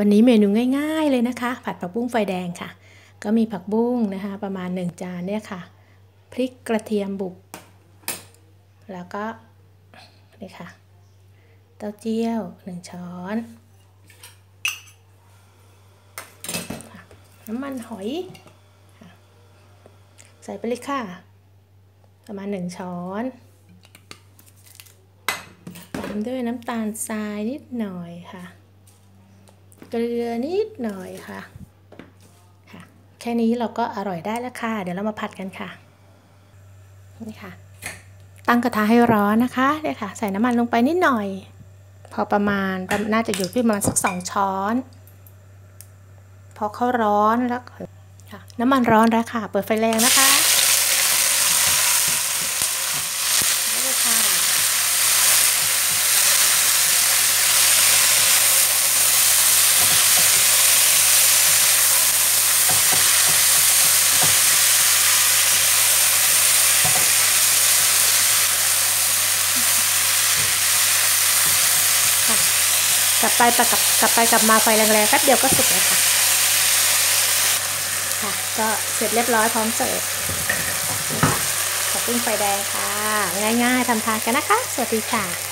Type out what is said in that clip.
วันนี้เมนูง่ายๆเลยนะคะผัดผักบุ้งไฟแดงค่ะก็มีผักบุ้งนะคะประมาณ1จานเนี่ยค่ะพริกกระเทียมบุกแล้วก็นี่ค่ะเต้าเจี้ยว1ช้อนน้ำมันหอยใส่ไปเลยค่ะประมาณ1ช้อนตามด้วยน้ำตาลทรายนิดหน่อยค่ะเกลือนิดหน่อยค่ะแค่นี้เราก็อร่อยได้แล้วค่ะเดี๋ยวเรามาผัดกันค่ะนี่ค่ะตั้งกระทะให้ร้อนนะคะเนี่ยค่ะใส่น้ำมันลงไปนิดหน่อยพอประมาณน่าจะอยู่ที่ประมาณสัก2ช้อนพอเขาร้อนแล้วค่ะน้ำมันร้อนแล้วค่ะเปิดไฟแรงนะคะกลับมาไฟแรงๆแป๊บเดียวก็สุกแล้วค่ะค่ะก็เสร็จเรียบร้อยพร้อมเสิร์ฟผักบุ้งไฟแดงค่ะง่ายๆทำทานกันนะคะสวัสดีค่ะ